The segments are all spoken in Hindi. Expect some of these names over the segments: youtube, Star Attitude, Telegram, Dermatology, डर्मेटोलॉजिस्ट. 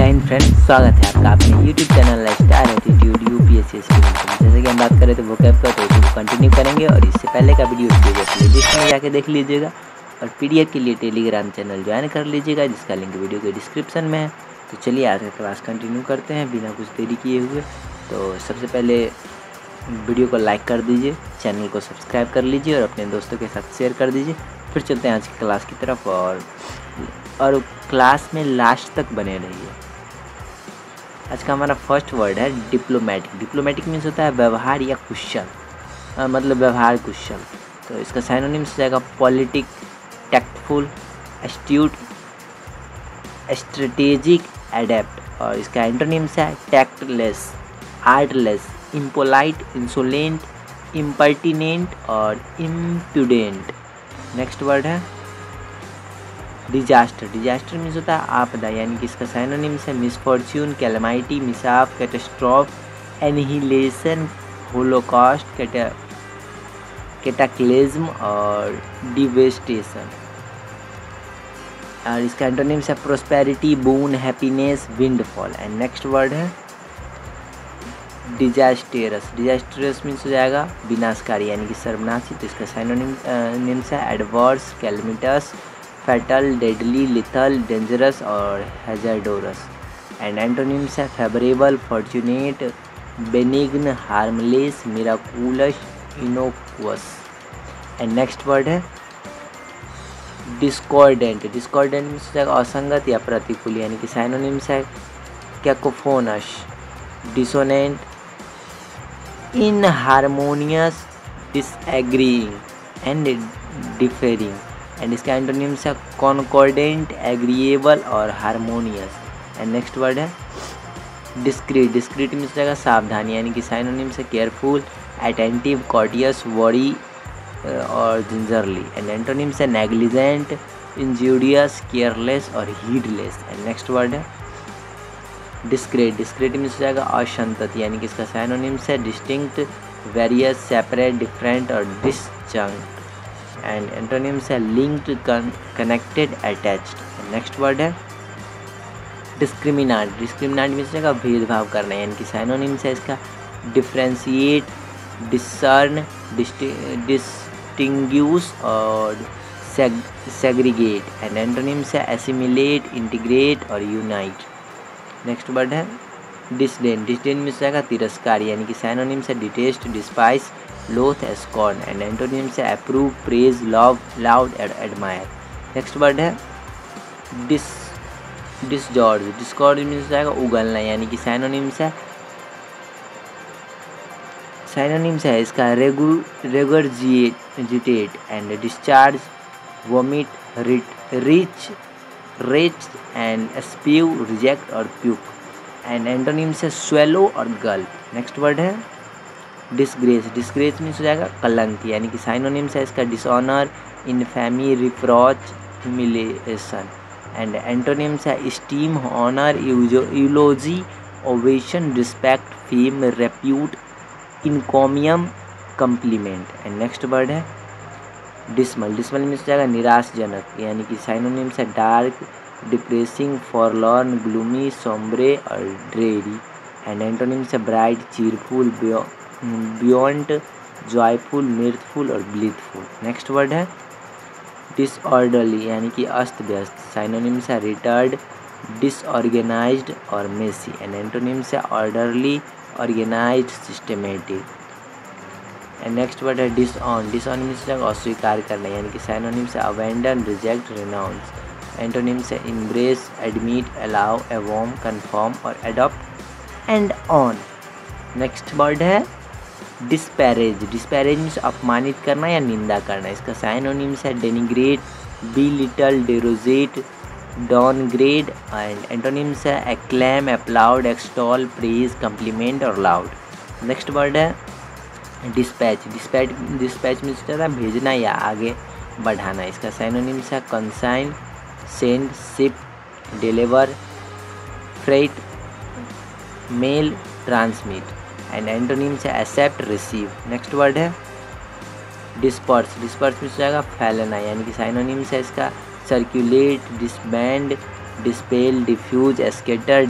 जय हिंद फ्रेंड्स, स्वागत है आपका अपने YouTube channel star attitude UPSC student. जैसे कि हम बात करें तो वोकैब का, तो इसको कंटिन्यू करेंगे और इससे पहले का वीडियो प्लेलिस्ट में जाके देख लीजिएगा। और पीडीएफ के लिए टेलीग्राम चैनल ज्वाइन कर लीजिएगा, जिसका लिंक वीडियो के डिस्क्रिप्शन में है। तो चलिए आज का क्लास कंटिन्यू करते हैं बिना कुछ देरी किए हुए। तो सबसे पहले वीडियो को लाइक कर दीजिए, चैनल को सब्सक्राइब कर लीजिए और अपने दोस्तों के साथ शेयर कर दीजिए। फिर चलते हैं आज की क्लास की तरफ और क्लास में लास्ट तक बने रहिए। आज का हमारा फर्स्ट वर्ड है डिप्लोमेटिक। डिप्लोमेटिक मीन्स होता है व्यवहार या कुशल, मतलब व्यवहार कुशल। तो इसका साइनोनिम्स हो जाएगा politic, tactful, astute, strategic, adept. और इसका एंटोनिम्स है tactless, artless, impolite, insolent, impertinent और इम्प्यूडेंट। नेक्स्ट वर्ड है डिजास्टर। डिजास्टर मीन्स होता है आपदा, यानी कि इसका साइनोनिम्स है misfortune, calamity, mishap, catastrophe, annihilation, holocaust, cataclysm और डिवेस्टेशन। और इसका एंटोनिम्स है prosperity, boon, happiness, windfall. And next word है डिजास्टेरस। डिजास्टेरस मीन्स हो जाएगा विनाशकारी, यानी कि सर्वनाशी। तो इसका साइनोनिम्स है adverse, calamitous, fatal, deadly, lethal, dangerous और हैजार्डोरस। एंड एंटोनिम्स है favourable, fortunate, benign, harmless, miraculous, innocuous. And next word है डिस्कॉर्डेंट। डिस्कॉर्डेंट मीन्स हो जाएगा असंगत या प्रतिकूल, यानी कि साइनोनिम्स है cacophonous, dissonant, inharmonious, disagreeing and differing. And इसका एंटोनिम्स है कॉनकॉर्डेंट, एग्रीएबल और हारमोनियस। एंड नेक्स्ट वर्ड है डिस्क्रीट। डिस्क्रीट मीन्स होता है सावधानी, यानी कि साइनोनिम्स है केयरफुल, अटेंटिव, कॉटियस, वॉरी और जिंजरली। एंड एंटोनिम्स है नेग्लिजेंट, इंजूरियस, केयरलेस और हीडलेस। एंड नेक्स्ट वर्ड है डिस्क्रेट। डिस्क्रेट मीन्स हो जाएगा असंतत, यानी कि इसका साइनोनिम्स है डिस्टिंक्ट, वेरियस, सेपरेट, डिफरेंट और डिसजंक्ट। एंड एंटोनिम्स है linked, connected, attached. Next word है डिस्क्रिमिनेट। डिस्क्रिमिनेट मीन्स होगा भेदभाव करना, यानी कि साइनोनिम्स है इसका डिफ्रेंशिएट, डिसर्न, डिस्टिंग्यूश और सेग्रीगेट। एंड एंटोनिम्स है एसिमिलेट, इंटीग्रेट और यूनाइट। नेक्स्ट वर्ड है डिसडेन। डिसडेन मीन्स हो जाएगा तिरस्कार, यानी कि साइनोनिम्स है detest, despise, loathe, scorn. And antonyms है approve, praise, love, laud and admire. Next word है डिसजॉर्ड। डिसजॉर्ड मीन्स हो जाएगा उगलना, यानी कि साइनोनिम्स है इसका regurgitate and discharge, vomit, rich, retch and spew, reject और प्यूक। एंड एंटोनिम्स है स्वेलो और गल्प। नेक्स्ट वर्ड है डिसग्रेस। डिसग्रेस मीन्स हो जाएगा कलंक, यानी कि साइनोनिम्स है इसका dishonour, infamy, reproach, humiliation. And antonyms है esteem, honour, eulogy, ovation, respect, fame, repute, encomium, compliment. And next word है डिसमल। डिसमल मीन्स हो जाएगा निराशजनक, यानी कि साइनोनिम्स है dark, depressing, forlorn, gloomy, sombre और ड्रेरी। एंड एंटोनिम्स है bright, cheerful, buoyant, joyful, mirthful और ब्लीथफुल। नेक्स्ट वर्ड है डिसऑर्डरली, यानी कि अस्त व्यस्त। साइनोनिम्स है रिटर्ड, डिसऑर्गेनाइज्ड और मेसी। एंड एंटोनिम्स है orderly, organised, systematic. And next word है डिसऑन। डिसऑन मीन्स अस्वीकार करना, यानी कि साइनोनिम्स है अबैंडन, रिजेक्ट, रिनाउंस। एंटोनिम्स है इम्ब्रेस, एडमिट, अलाउ, एवॉर्म, कन्फर्म और adopt and own. Next word है डिस्पैरेज। डिस्पैरेज मीन्स अपमानित करना या निंदा करना। इसका साइनोनिम्स है denigrate, belittle, derogate, downgrade. And antonyms है acclaim, applaud, extol, praise, compliment और लाउड। नेक्स्ट वर्ड है डिस्पैच। डिस्पैच मीन्स होता है भेजना या आगे बढ़ाना। इसका साइनोनिम्स है consign, send, ship, deliver, freight, mail, transmit. And antonyms है एक्सेप्ट, रिसीव। नेक्स्ट वर्ड है डिस्पर्स। डिस्पर्स मीन्स हो जाएगा फैलना, यानी कि साइनोनिम्स है इसका circulate, disband, dispel, diffuse, scatter,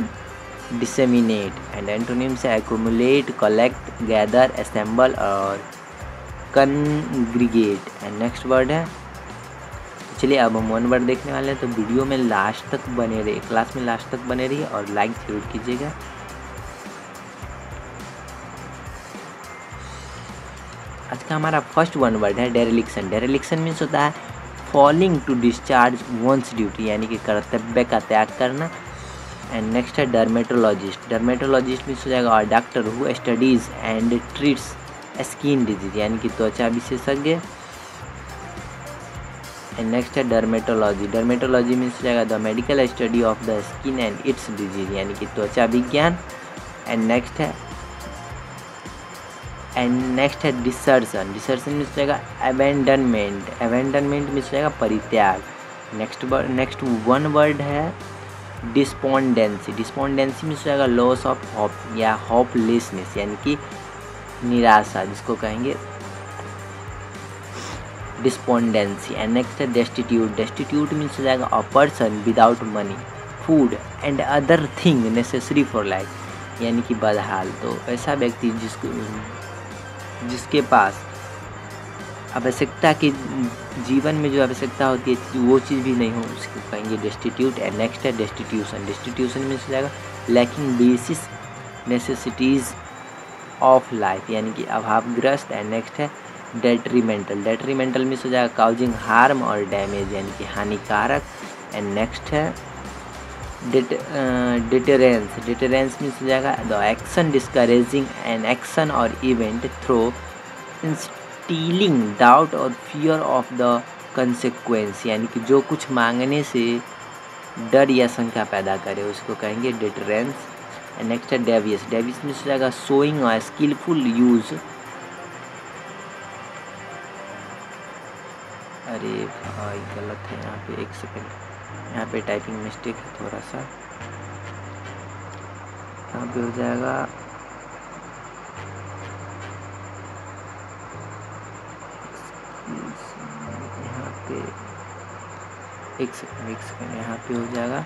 disseminate. And antonyms है एक्यूमुलेट, कलेक्ट, गैदर, असेंबल और कन्ग्रीगेट। एंड नेक्स्ट वर्ड है, चलिए अब हम वन वर्ड देखने वाले हैं, तो वीडियो में लास्ट तक बने रहिए, क्लास में लास्ट तक बने रहिए और लाइक जरूर कीजिएगा। आज का हमारा फर्स्ट वन वर्ड है डेरेलिक्शन। डेरेलिक्शन मीन्स होता है falling to discharge one's duty, यानी कि कर्तव्य का त्याग करना। एंड नेक्स्ट है डर्मेटोलॉजिस्ट। डर्मेटोलॉजिस्ट मीन्स हो जाएगा और doctor who studies and treats skin disease, यानी कि त्वचा विशेषज्ञ। एंड नेक्स्ट है डर्मेटोलॉजी। डर्मेटोलॉजी मीन्स हो जाएगा the medical study of the skin and its disease, यानी कि त्वचा विज्ञान। एंड नेक्स्ट है डिसर्सन। डिसर्सन में सोचेगा अबेंडनमेंट। अबेंडनमेंट में सोचेगा परित्याग। नेक्स्ट वन वर्ड है डिस्पोंडेंसी। डिस्पोंडेंसी में सोचेगा लॉस ऑफ होप या होपलेसनेस, यानी कि निराशा, जिसको कहेंगे डिस्पोंडेंसी। एंड नेक्स्ट है डेस्टिट्यूट। डेस्टिट्यूट में सोचेगा a person without money, food and other thing necessary for life, यानी कि बदहाल। तो ऐसा व्यक्ति जिसके पास आवश्यकता की जीवन में जो आवश्यकता होती है वो चीज़ भी नहीं हो, उसको कहेंगे डेस्टिट्यूट। एंड नेक्स्ट है डेस्टिट्यूशन। डेस्टिट्यूशन में से जाएगा lacking basis necessities of life, यानी कि अभावग्रस्त। एंड नेक्स्ट है डेट्रीमेंटल। डेट्रीमेंटल में से जाएगा काउजिंग हार्म और डैमेज, यानी कि हानिकारक। एंड नेक्स्ट है डिटरेंस। डिटरेंस में से जाएगा the action discouraging an action और इवेंट थ्रो इंस्टीलिंग डाउट और फियर ऑफ द कंसिक्वेंस, यानी कि जो कुछ मांगने से डर या शंका पैदा करे उसको कहेंगे डिटरेंस। एंड नेक्स्ट है डेवियस। डेवियस में से जाएगा शोइंग और स्किलफुल यूज, अरे भाई गलत है यहाँ पे, एक सेकेंड, यहाँ पे टाइपिंग मिस्टेक है थोड़ा सा, यहाँ पे हो जाएगा यहाँ पे एक सेकेंड यहाँ पे हो जाएगा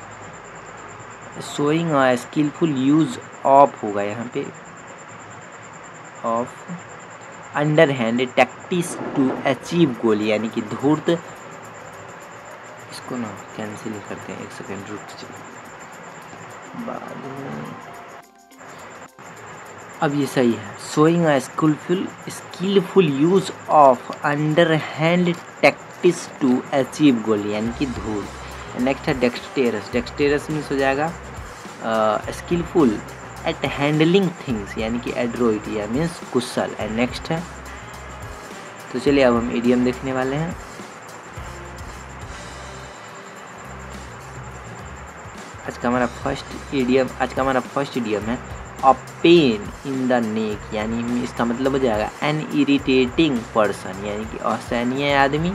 शोइंग और स्किलफुल यूज ऑफ होगा यहाँ पे, of underhand tactics to achieve goal, यानी कि धूर्त, इसको ना कैंसिल करते हैं, एक सेकेंड रुक जाइए बाद में, अब ये सही है। Showing a skilful use of underhand tactics to achieve goal, यानी कि धूल। नेक्स्ट है डेक्सटेरस। डेक्सटेरस मीन्स हो जाएगा स्किलफुल एट हैंडलिंग थिंग्स, यानी कि एड्रोइट या मीन्स कुशल। एंड नेक्स्ट है, तो चलिए अब हम इडियम देखने वाले हैं, आज का हमारा फर्स्ट इडियम है अ पेन इन द नेक, यानी इसका मतलब हो जाएगा एन इरिटेटिंग पर्सन, यानी कि असहनीय आदमी।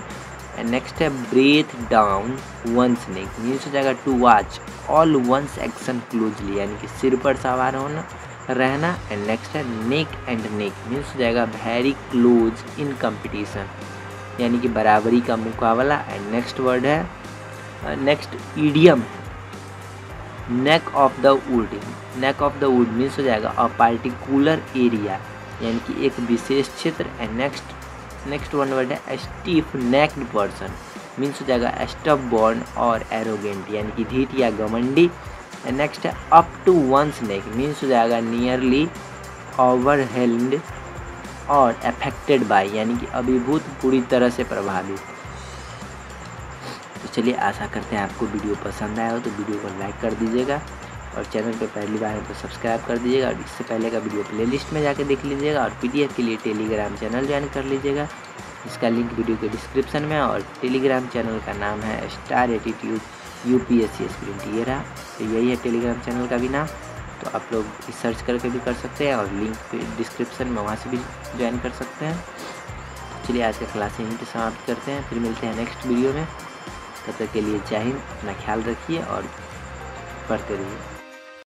एंड नेक्स्ट है breath down one's neck. Means हो जाएगा to watch all one's action closely, यानी कि सिर पर सवार होना रहना। एंड नेक्स्ट है नेक एंड नेक। मीन्स हो जाएगा वेरी क्लोज इन कंपटीशन, यानी कि बराबरी का मुकाबला। एंड नेक्स्ट वर्ड है, next idiom neck of the wood. Neck of the wood means हो जाएगा अ पार्टिकुलर एरिया, यानी कि एक विशेष क्षेत्र। एंड नेक्स्ट वन वर्ड है स्टीफ नेक्ड पर्सन। मीन्स हो जाएगा स्टबबॉर्न और एरोगेंट, यानी कि धीट या घमंडी। एंड नेक्स्ट है up to one's neck. Means हो जाएगा नियरली ओवरहेल्ड और अफेक्टेड बाय, यानी कि अभिभूत, पूरी तरह से प्रभावित। चलिए आशा करते हैं आपको वीडियो पसंद आया हो, तो वीडियो को लाइक कर दीजिएगा और चैनल पर पहली बार है तो सब्सक्राइब कर दीजिएगा और इससे पहले का वीडियो प्लेलिस्ट में जाके देख लीजिएगा। और पीडीएफ के लिए टेलीग्राम चैनल ज्वाइन कर लीजिएगा, इसका लिंक वीडियो के डिस्क्रिप्शन में। और टेलीग्राम चैनल का नाम है स्टार एटीट्यूड यूपीएससी स्टूडेंट, ये रहा, तो यही है टेलीग्राम चैनल का भी नाम, तो आप लोग सर्च करके भी कर सकते हैं और लिंक डिस्क्रिप्शन में वहाँ से भी ज्वाइन कर सकते हैं। चलिए आज का क्लास यहीं पर समाप्त करते हैं, फिर मिलते हैं नेक्स्ट वीडियो में, तब तक के लिए जय हिंद, अपना ख्याल रखिए और पढ़ते रहिए।